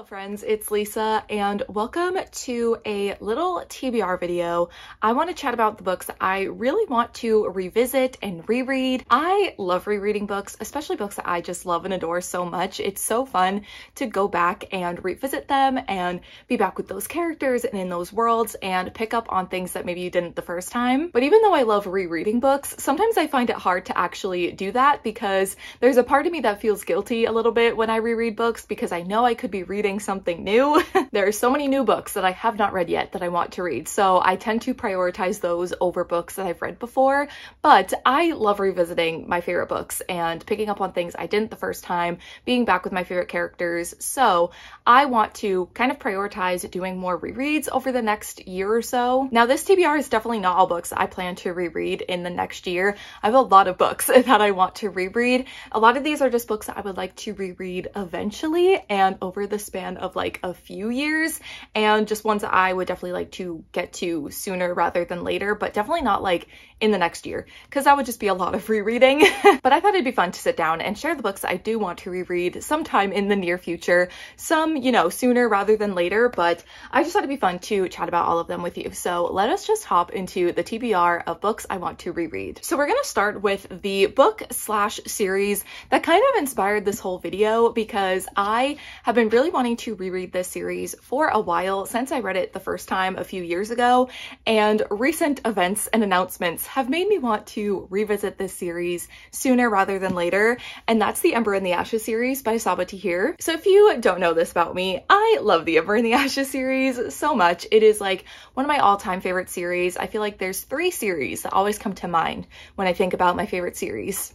Hello friends, it's Lisa and welcome to a little TBR video. I want to chat about the books I really want to revisit and reread. I love rereading books, especially books that I just love and adore so much. It's so fun to go back and revisit them and be back with those characters and in those worlds and pick up on things that maybe you didn't the first time. But even though I love rereading books, sometimes I find it hard to actually do that because there's a part of me that feels guilty a little bit when I reread books because I know I could be reading something new. There are so many new books that I have not read yet that I want to read, so I tend to prioritize those over books that I've read before, but I love revisiting my favorite books and picking up on things I didn't the first time, being back with my favorite characters, so I want to kind of prioritize doing more rereads over the next year or so. Now this TBR is definitely not all books I plan to reread in the next year. I have a lot of books that I want to reread. A lot of these are just books that I would like to reread eventually and over the span of like a few years, and just ones that I would definitely like to get to sooner rather than later, but definitely not like in the next year because that would just be a lot of rereading. But I thought it'd be fun to sit down and share the books I do want to reread sometime in the near future, some, you know, sooner rather than later, but I just thought it'd be fun to chat about all of them with you. So let us just hop into the TBR of books I want to reread. So we're gonna start with the book slash series that kind of inspired this whole video because I have been really wanting to reread this series for a while since I read it the first time a few years ago, and recent events and announcements have made me want to revisit this series sooner rather than later, and that's the Ember in the Ashes series by Sabaa Tahir. So if you don't know this about me, I love the Ember in the Ashes series so much. It is like one of my all-time favorite series. I feel like there's three series that always come to mind when I think about my favorite series,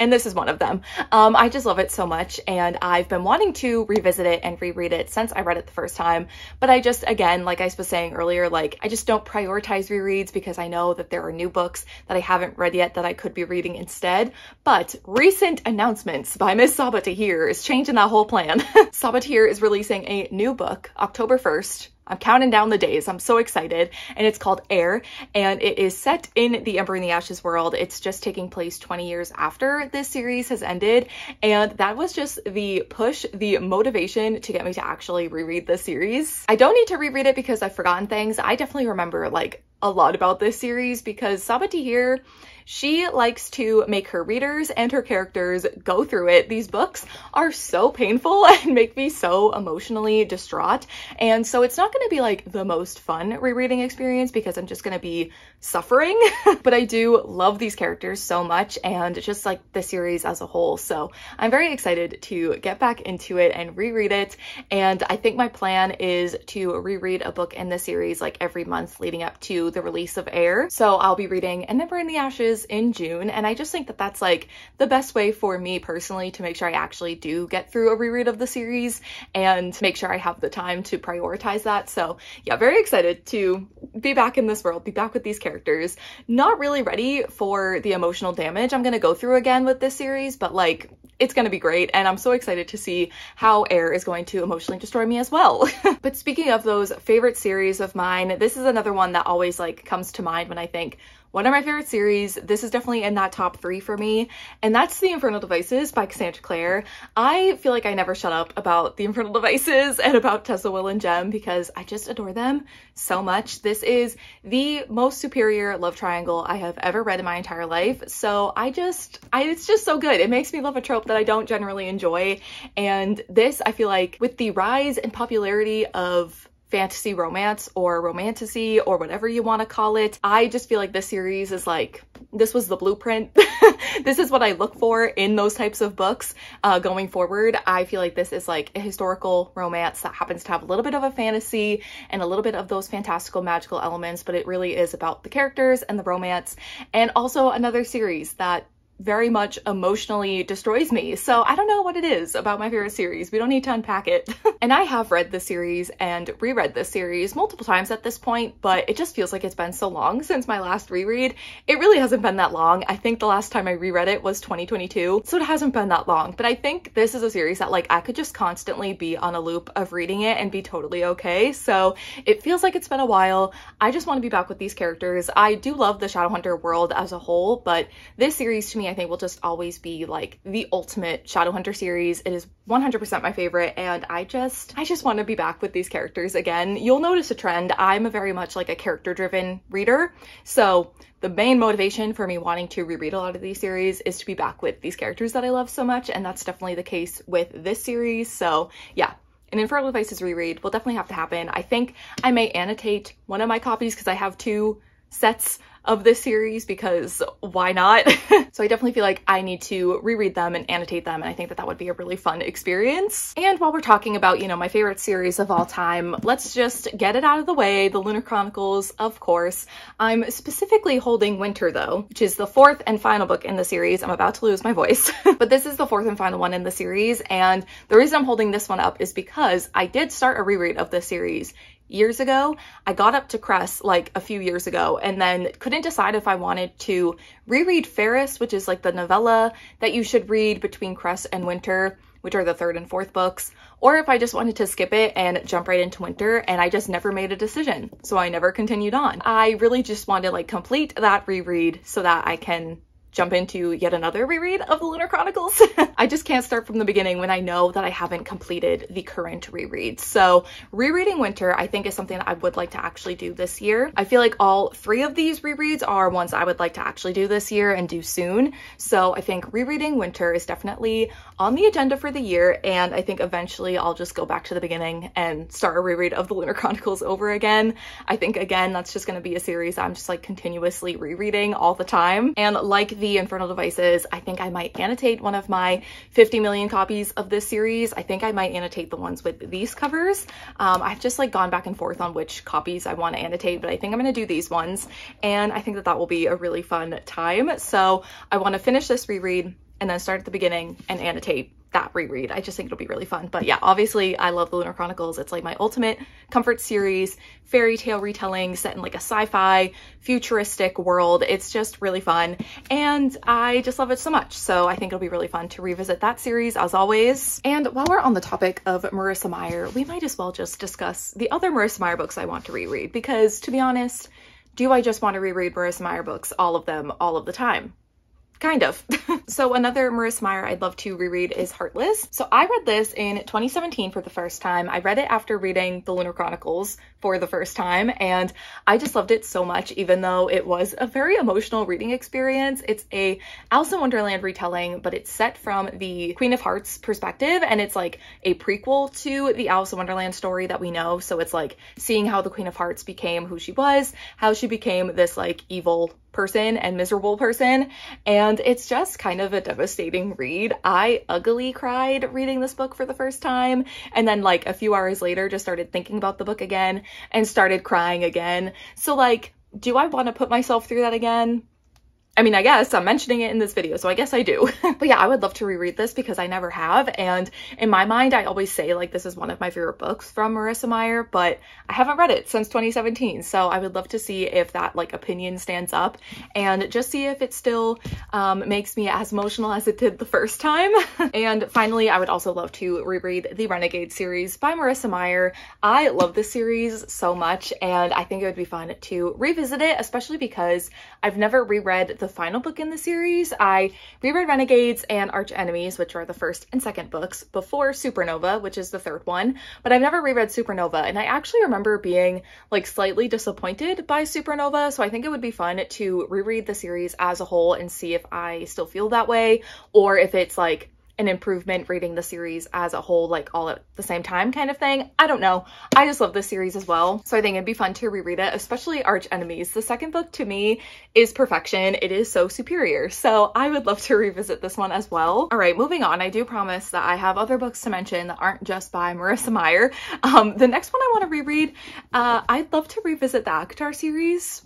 and this is one of them. I just love it so much, and I've been wanting to revisit it and reread it since I read it the first time, but I just, again, like I was saying earlier, like I just don't prioritize rereads because I know that there are new books that I haven't read yet that I could be reading instead. But recent announcements by Miss Sabaa Tahir is changing that whole plan. Sabaa Tahir is releasing a new book October 1st. I'm counting down the days. I'm so excited. And it's called Heir, and it is set in the Ember in the Ashes world. It's just taking place 20 years after this series has ended. And that was just the push, the motivation to get me to actually reread this series. I don't need to reread it because I've forgotten things. I definitely remember like a lot about this series because Sabaa Tahir, she likes to make her readers and her characters go through it. These books are so painful and make me so emotionally distraught. And so it's not going to be like the most fun rereading experience because I'm just going to be suffering. But I do love these characters so much and just like the series as a whole. So I'm very excited to get back into it and reread it. And I think my plan is to reread a book in the series like every month leading up to the release of Heir. So I'll be reading An Ember in the Ashes in June, and I just think that that's like the best way for me personally to make sure I actually do get through a reread of the series and make sure I have the time to prioritize that. So yeah, very excited to be back in this world, be back with these characters. Not really ready for the emotional damage I'm gonna go through again with this series, but like it's gonna be great, and I'm so excited to see how Heir is going to emotionally destroy me as well. But speaking of those favorite series of mine, this is another one that always like comes to mind when I think one of my favorite series. This is definitely in that top three for me, and that's The Infernal Devices by Cassandra Clare. I feel like I never shut up about The Infernal Devices and about Tessa, Will, and Jem because I just adore them so much. This is the most superior love triangle I have ever read in my entire life, so it's just so good. It makes me love a trope that I don't generally enjoy, and this, I feel like, with the rise in popularity of fantasy romance or romantasy or whatever you want to call it, I just feel like this series is like, this was the blueprint. This is what I look for in those types of books going forward. I feel like this is like a historical romance that happens to have a little bit of a fantasy and a little bit of those fantastical magical elements, but it really is about the characters and the romance. And also another series that very much emotionally destroys me. So I don't know what it is about my favorite series. We don't need to unpack it. And I have read this series and reread this series multiple times at this point, but it just feels like it's been so long since my last reread. It really hasn't been that long. I think the last time I reread it was 2022, so it hasn't been that long. But I think this is a series that like I could just constantly be on a loop of reading it and be totally okay. So it feels like it's been a while. I just want to be back with these characters. I do love the Shadowhunter world as a whole, but this series to me I think will just always be like the ultimate Shadowhunter series. It is 100% my favorite, and I just want to be back with these characters again. You'll notice a trend. I'm a very much like a character-driven reader, so the main motivation for me wanting to reread a lot of these series is to be back with these characters that I love so much, and that's definitely the case with this series. So yeah, an Infernal Devices reread will definitely have to happen. I think I may annotate one of my copies because I have two sets of this series, because why not? So I definitely feel like I need to reread them and annotate them, and I think that that would be a really fun experience. And while we're talking about, you know, my favorite series of all time, let's just get it out of the way. The Lunar Chronicles, of course. I'm specifically holding Winter though, which is the fourth and final book in the series. I'm about to lose my voice. But this is the fourth and final one in the series, and the reason I'm holding this one up is because I did start a reread of this series years ago. I got up to Cress like a few years ago and then couldn't decide if I wanted to reread Ferris, which is like the novella that you should read between Cress and Winter, which are the third and fourth books, or if I just wanted to skip it and jump right into Winter, and I just never made a decision, so I never continued on. I really just want to like complete that reread so that I can jump into yet another reread of The Lunar Chronicles. I just can't start from the beginning when I know that I haven't completed the current reread. So rereading Winter, I think, is something that I would like to actually do this year. I feel like all three of these rereads are ones I would like to actually do this year and do soon. So I think rereading Winter is definitely on the agenda for the year, and I think eventually I'll just go back to the beginning and start a reread of The Lunar Chronicles over again. I think, again, that's just going to be a series I'm just like continuously rereading all the time. And like the Infernal Devices, I think I might annotate one of my 50 million copies of this series. I think I might annotate the ones with these covers. I've just like gone back and forth on which copies I want to annotate, but I think I'm going to do these ones, and I think that that will be a really fun time. So I want to finish this reread and then start at the beginning and annotate that reread. I just think it'll be really fun. But yeah, obviously I love The Lunar Chronicles. It's like my ultimate comfort series, fairy tale retelling set in like a sci-fi futuristic world. It's just really fun, and I just love it so much. So I think it'll be really fun to revisit that series as always. And while we're on the topic of Marissa Meyer, we might as well just discuss the other Marissa Meyer books I want to reread, because to be honest, do I just want to reread Marissa Meyer books, all of them, all of the time? Kind of. So another Marissa Meyer I'd love to reread is Heartless. So I read this in 2017 for the first time. I read it after reading The Lunar Chronicles for the first time, and I just loved it so much, even though it was a very emotional reading experience. It's a Alice in Wonderland retelling, but it's set from the Queen of Hearts perspective, and it's like a prequel to the Alice in Wonderland story that we know. So it's like seeing how the Queen of Hearts became who she was, how she became this like evil person and miserable person, and it's just kind of a devastating read. I ugly cried reading this book for the first time, and then like a few hours later just started thinking about the book again and started crying again. So like, do I want to put myself through that again? I mean, I guess I'm mentioning it in this video, so I guess I do. But yeah, I would love to reread this because I never have, and in my mind I always say like this is one of my favorite books from Marissa Meyer, but I haven't read it since 2017, so I would love to see if that like opinion stands up and just see if it still makes me as emotional as it did the first time. And finally, I would also love to reread the Renegade series by Marissa Meyer. I love this series so much, and I think it would be fun to revisit it, especially because I've never reread the final book in the series. I reread Renegades and Arch Enemies, which are the first and second books, before Supernova, which is the third one, but I've never reread Supernova, and I actually remember being like slightly disappointed by Supernova, so I think it would be fun to reread the series as a whole and see if I still feel that way, or if it's like an improvement reading the series as a whole, like all at the same time kind of thing. I don't know. I just love this series as well, so I think it'd be fun to reread it, especially Arch Enemies. The second book to me is perfection. It is so superior, so I would love to revisit this one as well. All right, moving on. I do promise that I have other books to mention that aren't just by Marissa Meyer. The next one I want to reread, I'd love to revisit the Akhtar series.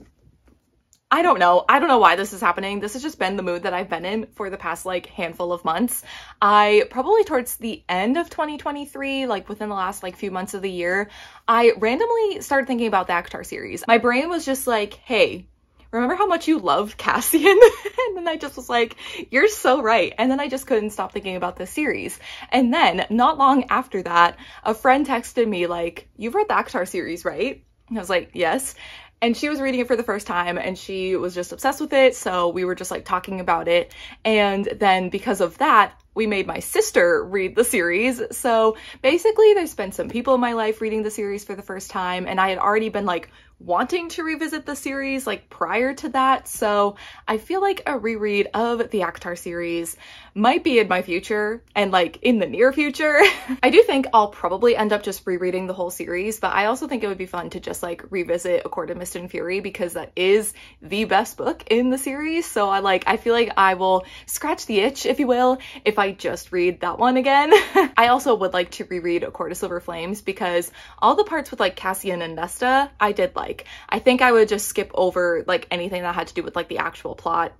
I don't know. I don't know why this is happening. This has just been the mood that I've been in for the past like handful of months. I probably towards the end of 2023, like within the last like few months of the year, I randomly started thinking about the Akhtar series. My brain was just like, hey, remember how much you loved Cassian? And then I just was like, you're so right. And then I just couldn't stop thinking about this series. And then not long after that, a friend texted me like, you've read the Akhtar series, right? And I was like, yes. And she was reading it for the first time and she was just obsessed with it. So we were just like talking about it. And then because of that, we made my sister read the series. So basically there's been some people in my life reading the series for the first time, and I had already been like wanting to revisit the series like prior to that. So I feel like a reread of the ACOTAR series might be in my future and like in the near future. I do think I'll probably end up just rereading the whole series, but I also think it would be fun to just like revisit A Court of Mist and Fury because that is the best book in the series. So I feel like I will scratch the itch, if you will, if I just read that one again. I also would like to reread A Court of Silver Flames because all the parts with like Cassian and Nesta, I did like. I think I would just skip over like anything that had to do with like the actual plot,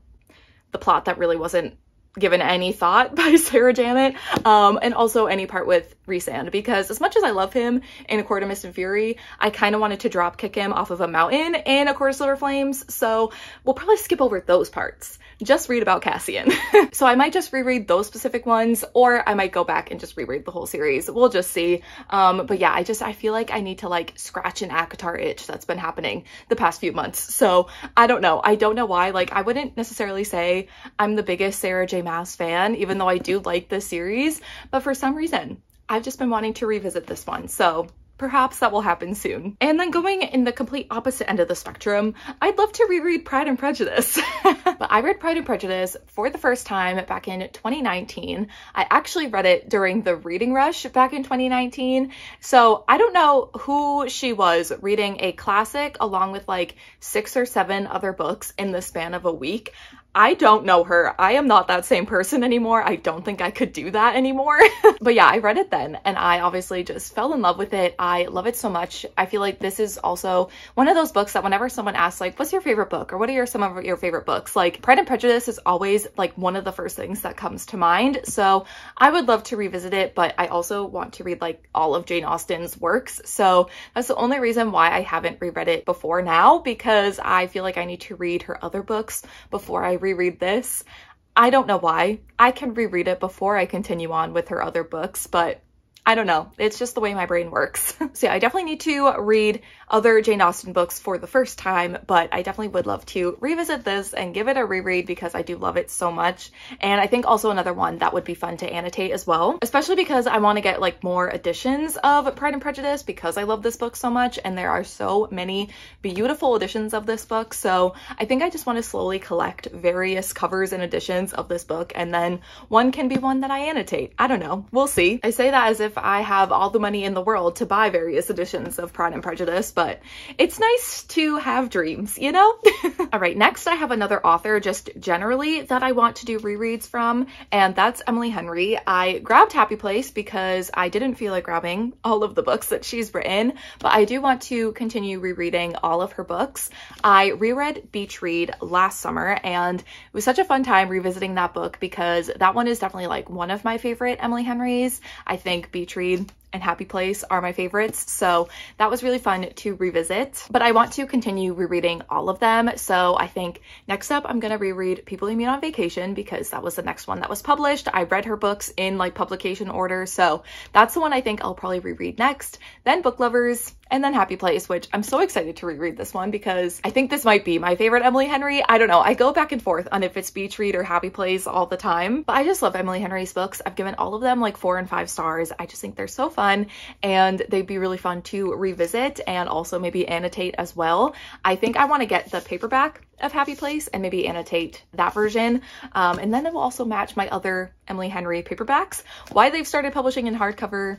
the plot that really wasn't given any thought by Sarah Janet, and also any part with Rhysand, because as much as I love him in A Court of Mist and Fury, I kind of wanted to dropkick him off of a mountain in A Court of Silver Flames, so we'll probably skip over those parts. Just read about Cassian. So I might just reread those specific ones, or I might go back and just reread the whole series. We'll just see. But yeah, I feel like I need to like scratch an ACOTAR itch that's been happening the past few months. So I don't know. I don't know why. Like, I wouldn't necessarily say I'm the biggest Sarah J. Maas fan, even though I do like this series, but for some reason, I've just been wanting to revisit this one. So perhaps that will happen soon. And then going in the complete opposite end of the spectrum, I'd love to reread Pride and Prejudice. But I read Pride and Prejudice for the first time back in 2019. I actually read it during the reading rush back in 2019. So I don't know who she was reading a classic along with like 6 or 7 other books in the span of a week. I don't know her. I am not that same person anymore. I don't think I could do that anymore. But yeah, I read it then and I obviously just fell in love with it. I love it so much. I feel like this is also one of those books that whenever someone asks like, what's your favorite book? Or what are some of your favorite books? Like, Pride and Prejudice is always like one of the first things that comes to mind. So I would love to revisit it, but I also want to read like all of Jane Austen's works. So that's the only reason why I haven't reread it before now, because I feel like I need to read her other books before I reread this. I don't know why. I can reread it before I continue on with her other books, but I don't know. It's just the way my brain works. So yeah, I definitely need to read other Jane Austen books for the first time, but I definitely would love to revisit this and give it a reread because I do love it so much. And I think also another one that would be fun to annotate as well, especially because I want to get like more editions of Pride and Prejudice because I love this book so much and there are so many beautiful editions of this book. So I think I just want to slowly collect various covers and editions of this book, and then one can be one that I annotate. I don't know. We'll see. I say that as if I have all the money in the world to buy various editions of Pride and Prejudice, but it's nice to have dreams, you know? All right, next I have another author just generally that I want to do rereads from, and that's Emily Henry. I grabbed Happy Place because I didn't feel like grabbing all of the books that she's written, but I do want to continue rereading all of her books. I reread Beach Read last summer and it was such a fun time revisiting that book because that one is definitely like one of my favorite Emily Henrys. I think Beach Read and Happy Place are my favorites, so that was really fun to revisit. But I want to continue rereading all of them, so I think next up I'm gonna reread People You Meet on Vacation because that was the next one that was published. I read her books in like publication order, so that's the one I think I'll probably reread next, then Book Lovers, and then Happy Place, which I'm so excited to reread this one because I think this might be my favorite Emily Henry. I don't know, I go back and forth on if it's Beach Read or Happy Place all the time, but I just love Emily Henry's books. I've given all of them like 4 and 5 stars. I just think they're so fun and they'd be really fun to revisit and also maybe annotate as well. I think I want to get the paperback of Happy Place and maybe annotate that version, and then it will also match my other Emily Henry paperbacks. Why they've started publishing in hardcover,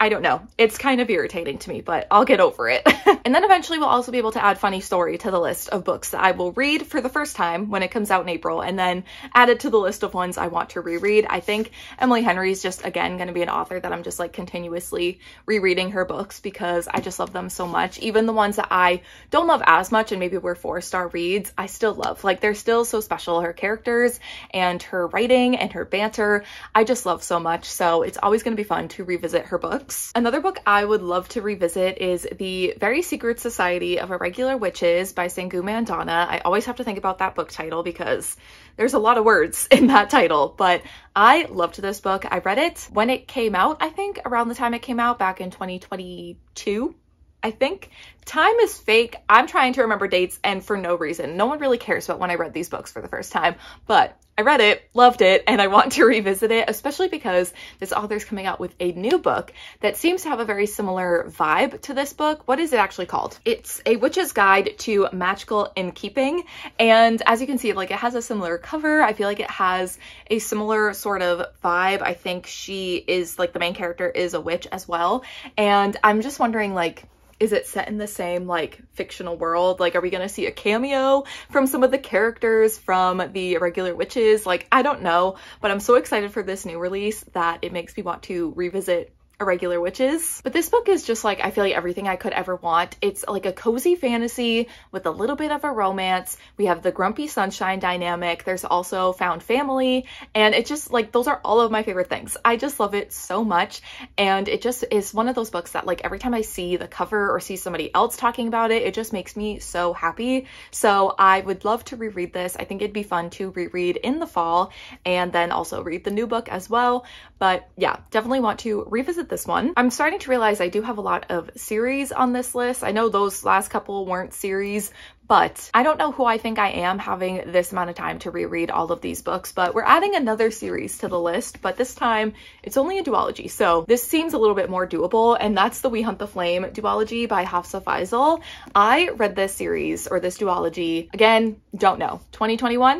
I don't know. It's kind of irritating to me, but I'll get over it. And then eventually we'll also be able to add Funny Story to the list of books that I will read for the first time when it comes out in April, and then add it to the list of ones I want to reread. I think Emily Henry is just, again, going to be an author that I'm just like continuously rereading her books because I just love them so much. Even the ones that I don't love as much and maybe were 4-star reads, I still love. Like, they're still so special. Her characters and her writing and her banter, I just love so much. So it's always going to be fun to revisit her books. Another book I would love to revisit is The Very Secret Society of Irregular Witches by Sanghu Mandana. I always have to think about that book title because there's a lot of words in that title, but I loved this book. I read it when it came out, I think around the time it came out back in 2022. I think time is fake. I'm trying to remember dates and for no reason. No one really cares about when I read these books for the first time, but I read it, loved it, and I want to revisit it, especially because this author's coming out with a new book that seems to have a very similar vibe to this book. What is it actually called? It's A Witch's Guide to Magical Innkeeping, and as you can see, like, it has a similar cover. I feel like it has a similar sort of vibe. I think she is, like, the main character is a witch as well, and I'm just wondering, like, is it set in the same, like, fictional world? Like, are we gonna see a cameo from some of the characters from the Irregular Witches? Like, I don't know, but I'm so excited for this new release that it makes me want to revisit Irregular Witches. But this book is just, like, I feel like everything I could ever want. It's like a cozy fantasy with a little bit of a romance. We have the grumpy sunshine dynamic. There's also found family, and it just, like, those are all of my favorite things. I just love it so much, and it just is one of those books that, like, every time I see the cover or see somebody else talking about it, it just makes me so happy. So I would love to reread this. I think it'd be fun to reread in the fall and then also read the new book as well. But yeah, definitely want to revisit this one. I'm starting to realize I do have a lot of series on this list. I know those last couple weren't series, but I don't know who I think I am having this amount of time to reread all of these books, but we're adding another series to the list, but this time it's only a duology. So this seems a little bit more doable, and that's the We Hunt the Flame duology by Hafsa Faisal. I read this series, or this duology, again, don't know, 2021,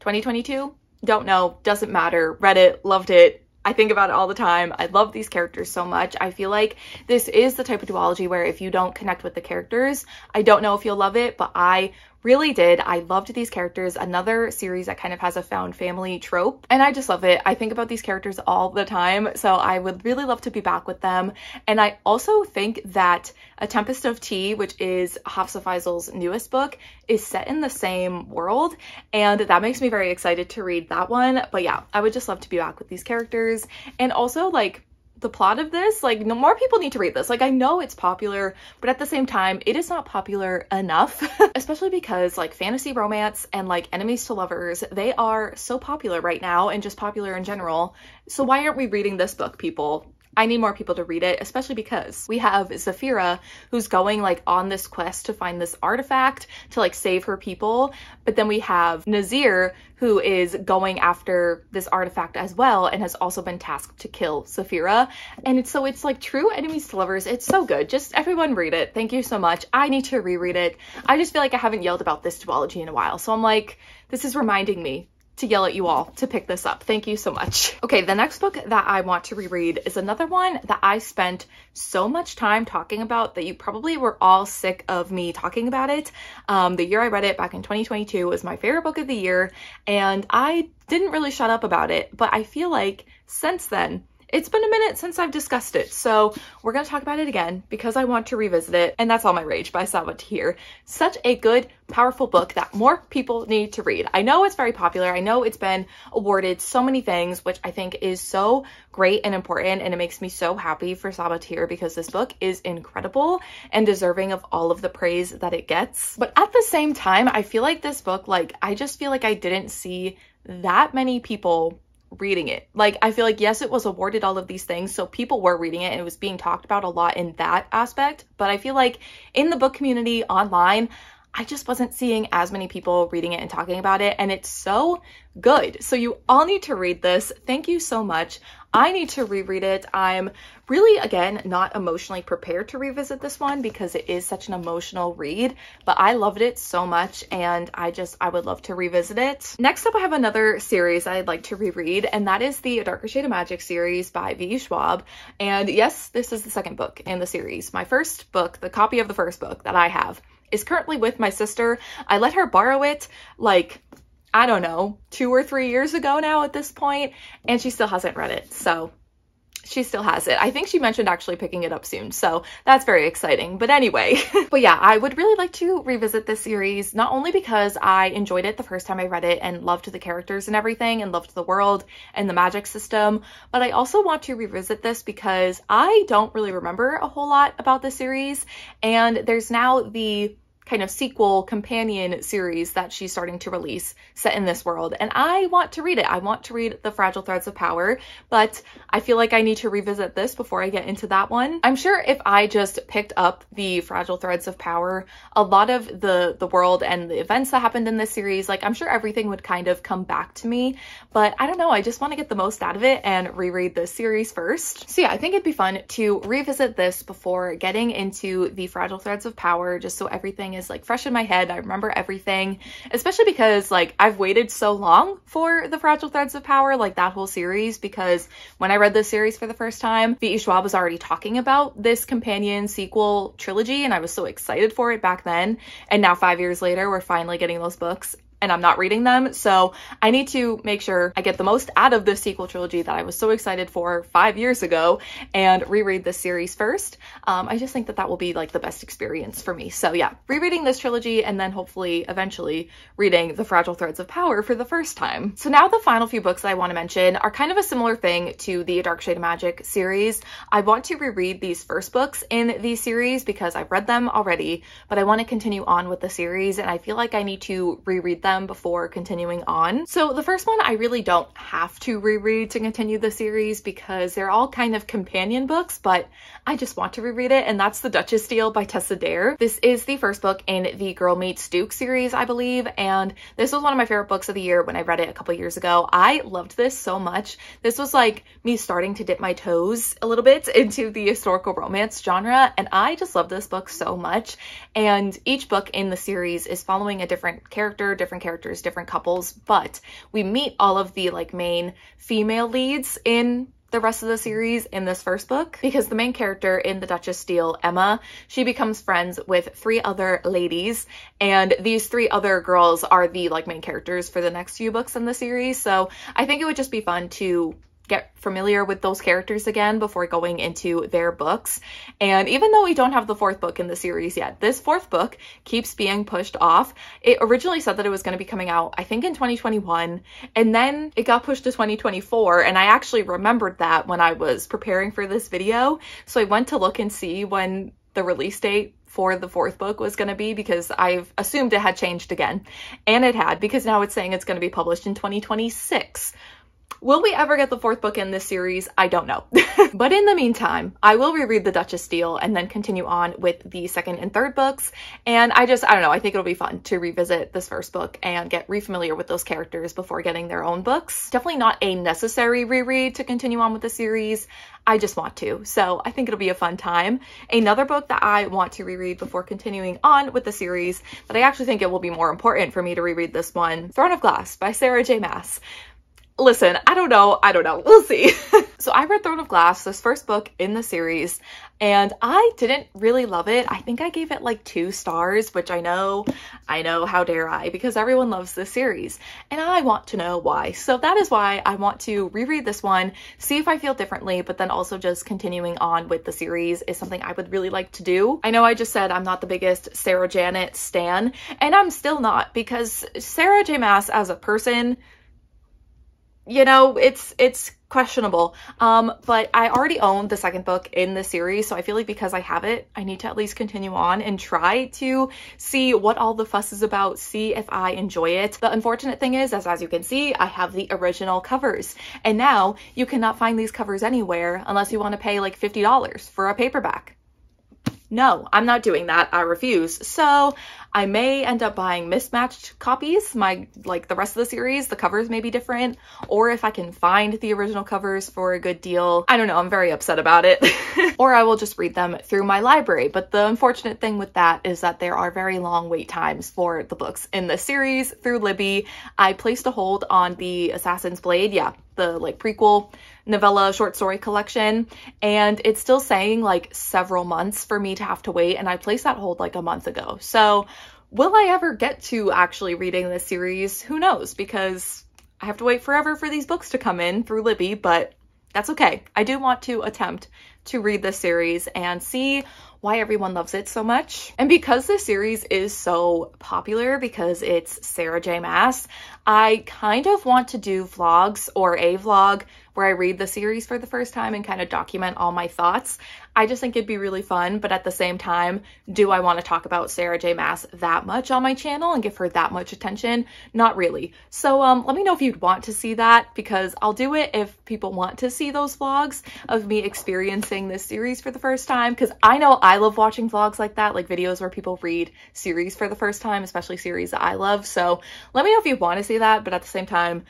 2022, don't know, doesn't matter. Read it, loved it. I think about it all the time. I love these characters so much. I feel like this is the type of duology where if you don't connect with the characters, I don't know if you'll love it, but I really did. I loved these characters. Another series that kind of has a found family trope, and I just love it. I think about these characters all the time, so I would really love to be back with them. And I also think that A Tempest of Tea, which is Hafsa Faisal's newest book, is set in the same world, and that makes me very excited to read that one. But yeah, I would just love to be back with these characters. And also, like, the plot of this, like, no more people need to read this. Like, I know it's popular, but at the same time, it is not popular enough, especially because, like, fantasy romance and, like, enemies to lovers, they are so popular right now and just popular in general. So why aren't we reading this book, people? I need more people to read it, especially because we have Zafira, who's going, like, on this quest to find this artifact to, like, save her people. But then we have Nazir, who is going after this artifact as well and has also been tasked to kill Zafira. And it's like true enemies to lovers. It's so good. Just everyone read it. Thank you so much. I need to reread it. I just feel like I haven't yelled about this duology in a while. So I'm like, this is reminding me to yell at you all to pick this up. Thank you so much. Okay, the next book that I want to reread is another one that I spent so much time talking about that you probably were all sick of me talking about it. The year I read it, back in 2022, was my favorite book of the year, and I didn't really shut up about it, but I feel like since then, it's been a minute since I've discussed it, so we're gonna talk about it again because I want to revisit it, and that's All My Rage by Sabatier. Such a good, powerful book that more people need to read. I know it's very popular. I know it's been awarded so many things, which I think is so great and important, and it makes me so happy for Sabatier because this book is incredible and deserving of all of the praise that it gets. But at the same time, I feel like this book, like, I just feel like I didn't see that many people reading it. Like, I feel like, yes, it was awarded all of these things, so people were reading it and it was being talked about a lot in that aspect, but I feel like in the book community online, I just wasn't seeing as many people reading it and talking about it, and it's so good. So you all need to read this. Thank you so much. I need to reread it. I'm really, again, not emotionally prepared to revisit this one because it is such an emotional read, but I loved it so much, and I would love to revisit it. Next up, I have another series I'd like to reread, and that is the A Darker Shade of Magic series by V.E. Schwab. And yes, this is the second book in the series. My first book, the copy of the first book that I have, is currently with my sister. I let her borrow it, like, I don't know, 2 or 3 years ago now at this point, and she still hasn't read it, so she still has it. I think she mentioned actually picking it up soon, so that's very exciting. But anyway, but yeah, I would really like to revisit this series, not only because I enjoyed it the first time I read it and loved the characters and everything and loved the world and the magic system, but I also want to revisit this because I don't really remember a whole lot about the series, and there's now the kind of sequel companion series that she's starting to release set in this world. And I want to read it. I want to read The Fragile Threads of Power, but I feel like I need to revisit this before I get into that one. I'm sure if I just picked up The Fragile Threads of Power, a lot of the world and the events that happened in this series, like I'm sure everything would kind of come back to me, but I don't know. I just want to get the most out of it and reread this series first. So yeah, I think it'd be fun to revisit this before getting into The Fragile Threads of Power, just so everything is like fresh in my head. I remember everything, especially because like I've waited so long for The Fragile Threads of Power, like that whole series, because when I read this series for the first time, V.E. Schwab was already talking about this companion sequel trilogy and I was so excited for it back then. And now 5 years later, we're finally getting those books and I'm not reading them. So I need to make sure I get the most out of this sequel trilogy that I was so excited for 5 years ago and reread this series first. I just think that that will be like the best experience for me. So yeah, rereading this trilogy and then hopefully eventually reading The Fragile Threads of Power for the first time. So now the final few books that I want to mention are kind of a similar thing to the Dark Shade of Magic series. I want to reread these first books in the series because I've read them already, but I want to continue on with the series and I feel like I need to reread them before continuing on. So the first one I really don't have to reread to continue the series because they're all kind of companion books, but I just want to reread it, and that's The Duchess Deal by Tessa. This is the first book in the Girl Meets Duke series, I believe, and this was one of my favorite books of the year when I read it a couple years ago. I loved this so much. This was like me starting to dip my toes a little bit into the historical romance genre, and I just love this book so much. And each book in the series is following a different character, different characters, different couples, but we meet all of the like main female leads in the rest of the series in this first book, because the main character in The Duchess Deal, Emma, she becomes friends with three other ladies, and these three other girls are the like main characters for the next few books in the series. So I think it would just be fun to get familiar with those characters again before going into their books. And even though we don't have the fourth book in the series yet, this fourth book keeps being pushed off. It originally said that it was going to be coming out, I think, in 2021, and then it got pushed to 2024, and I actually remembered that when I was preparing for this video. So I went to look and see when the release date for the fourth book was going to be, because I've assumed it had changed again, and it had, because now it's saying it's going to be published in 2026. Will we ever get the fourth book in this series? I don't know. But in the meantime, I will reread The Duchess Deal and then continue on with the second and third books. And I don't know, I think it'll be fun to revisit this first book and get re-familiar with those characters before getting their own books. Definitely not a necessary reread to continue on with the series. I just want to, so I think it'll be a fun time. Another book that I want to reread before continuing on with the series, but I actually think it will be more important for me to reread this one, Throne of Glass by Sarah J. Maas. Listen, I don't know, we'll see. So I read Throne of Glass, this first book in the series, and I didn't really love it. I think I gave it like 2 stars, which I know, how dare I, because everyone loves this series and I want to know why. So that is why I want to reread this one, see if I feel differently, but then also just continuing on with the series is something I would really like to do. I know I just said I'm not the biggest Sarah Janet stan, and I'm still not, because Sarah J. Maas as a person, you know, it's questionable. But I already own the second book in the series, so I feel like because I have it, I need to at least continue on and try to see what all the fuss is about, see if I enjoy it. The unfortunate thing is, as you can see, I have the original covers, and now you cannot find these covers anywhere unless you want to pay like $50 for a paperback. No, I'm not doing that. I refuse. So I may end up buying mismatched copies. The rest of the series, the covers may be different, or if I can find the original covers for a good deal. I don't know, I'm very upset about it. Or I will just read them through my library. But the unfortunate thing with that is that there are very long wait times for the books in the series through Libby. I placed a hold on the Assassin's Blade, the like prequel novella short story collection, and it's still saying like several months for me to have to wait, and I placed that hold like a month ago. So will I ever get to actually reading this series? Who knows, because I have to wait forever for these books to come in through Libby, but that's okay. I do want to attempt to read this series and see why everyone loves it so much. And because this series is so popular, because it's Sarah J. Maas, I kind of want to do vlogs, or a vlog where I read the series for the first time and kind of document all my thoughts. I just think it'd be really fun, but at the same time, do I want to talk about Sarah J. Maas that much on my channel and give her that much attention? Not really. So let me know if you'd want to see that, because I'll do it if people want to see those vlogs of me experiencing this series for the first time, because I know I love watching vlogs like that, like videos where people read series for the first time, especially series that I love. So let me know if you want to see that, but at the same time,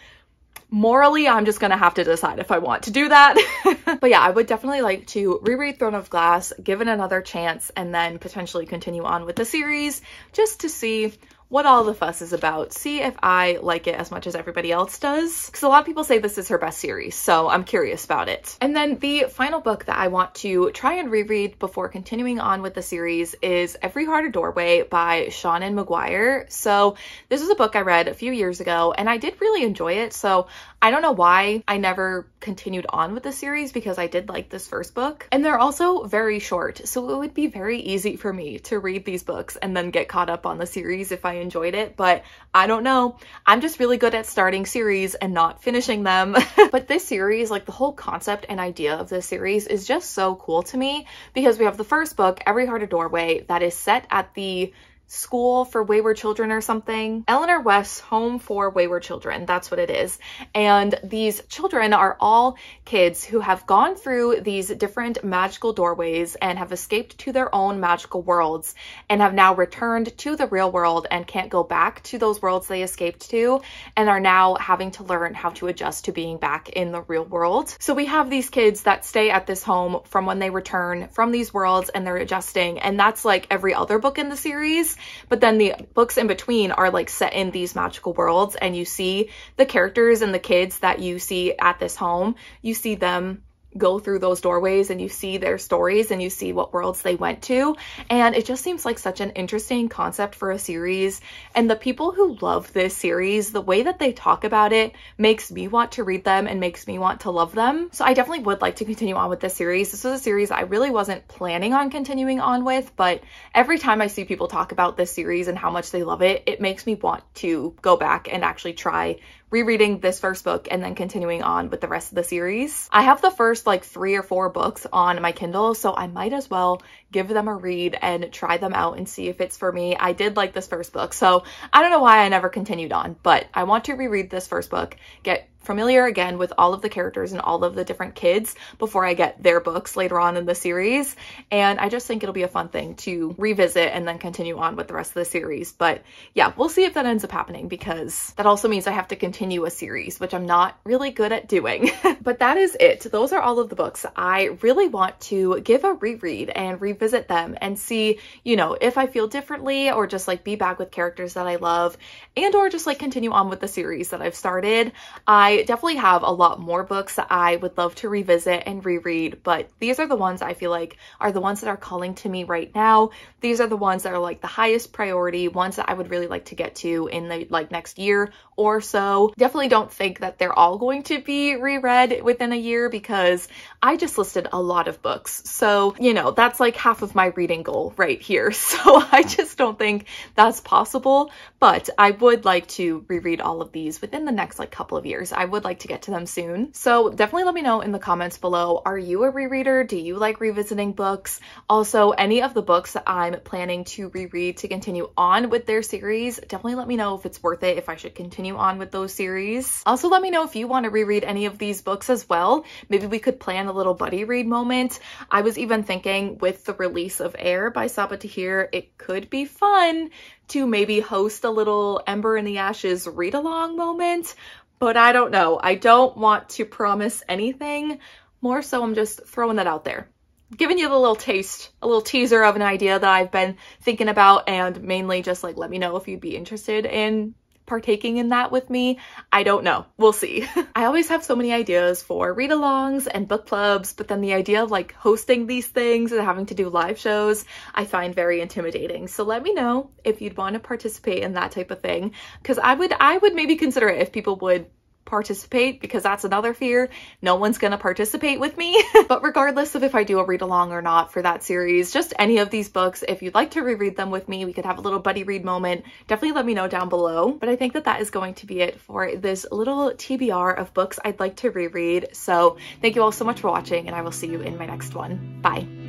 morally, I'm just gonna have to decide if I want to do that. But yeah, I would definitely like to reread Throne of Glass, give it another chance, and then potentially continue on with the series just to see what all the fuss is about, see if I like it as much as everybody else does, because a lot of people say this is her best series, so I'm curious about it. And then the final book that I want to try and reread before continuing on with the series is Every Heart a Doorway by Shannon Maguire. So this is a book I read a few years ago, and I did really enjoy it, so I don't know why I never continued on with the series, because I did like this first book. And they're also very short, so it would be very easy for me to read these books and then get caught up on the series if I enjoyed it, but I don't know. I'm just really good at starting series and not finishing them. But this series, like the whole concept and idea of this series is just so cool to me, because we have the first book, Every Heart a Doorway, that is set at the school for wayward children or something. Eleanor West's home for wayward children, that's what it is. And these children are all kids who have gone through these different magical doorways and have escaped to their own magical worlds and have now returned to the real world and can't go back to those worlds they escaped to, and are now having to learn how to adjust to being back in the real world. So we have these kids that stay at this home from when they return from these worlds, and they're adjusting, and that's like every other book in the series. But then the books in between are like set in these magical worlds, and you see the characters and the kids that you see at this home, you see them go through those doorways, and you see their stories, and you see what worlds they went to. And it just seems like such an interesting concept for a series, and the people who love this series, the way that they talk about it makes me want to read them and makes me want to love them. So I definitely would like to continue on with this series. This was a series I really wasn't planning on continuing on with, but every time I see people talk about this series and how much they love it, it makes me want to go back and actually try rereading this first book and then continuing on with the rest of the series. I have the first like 3 or 4 books on my Kindle, so I might as well give them a read and try them out and see if it's for me. I did like this first book, so I don't know why I never continued on, but I want to reread this first book, get familiar again with all of the characters and all of the different kids before I get their books later on in the series. And I just think it'll be a fun thing to revisit and then continue on with the rest of the series. But yeah, we'll see if that ends up happening, because that also means I have to continue a series, which I'm not really good at doing. But that is it. Those are all of the books I really want to give a reread and revisit them and see, you know, if I feel differently, or just like be back with characters that I love, and or just like continue on with the series that I've started. I definitely have a lot more books that I would love to revisit and reread, but these are the ones I feel like are the ones that are calling to me right now. These are the ones that are like the highest priority, ones that I would really like to get to in the like next year or so. Definitely don't think that they're all going to be reread within a year, because I just listed a lot of books. So, you know, that's like half of my reading goal right here. So I just don't think that's possible, but I would like to reread all of these within the next like couple of years. I would like to get to them soon. So definitely let me know in the comments below, are you a rereader? Do you like revisiting books? Also, any of the books that I'm planning to reread to continue on with their series, definitely let me know if it's worth it, if I should continue on with those series. Also, let me know if you want to reread any of these books as well. Maybe we could plan a little buddy read moment. I was even thinking with the release of Heir by Sabaa Tahir, it could be fun to maybe host a little Ember in the Ashes read-along moment. But I don't know. I don't want to promise anything. More so, I'm just throwing that out there. Giving you the little taste, a little teaser of an idea that I've been thinking about, and mainly just like let me know if you'd be interested in partaking in that with me. I don't know. We'll see. I always have so many ideas for read-alongs and book clubs, but then the idea of like hosting these things and having to do live shows, I find very intimidating. So let me know if you'd want to participate in that type of thing, because I would maybe consider it if people would participate, because that's another fear. No one's gonna participate with me. But regardless of if I do a read along or not for that series, just any of these books, if you'd like to reread them with me, we could have a little buddy read moment. Definitely let me know down below. But I think that that is going to be it for this little TBR of books I'd like to reread. So thank you all so much for watching, and I will see you in my next one. Bye.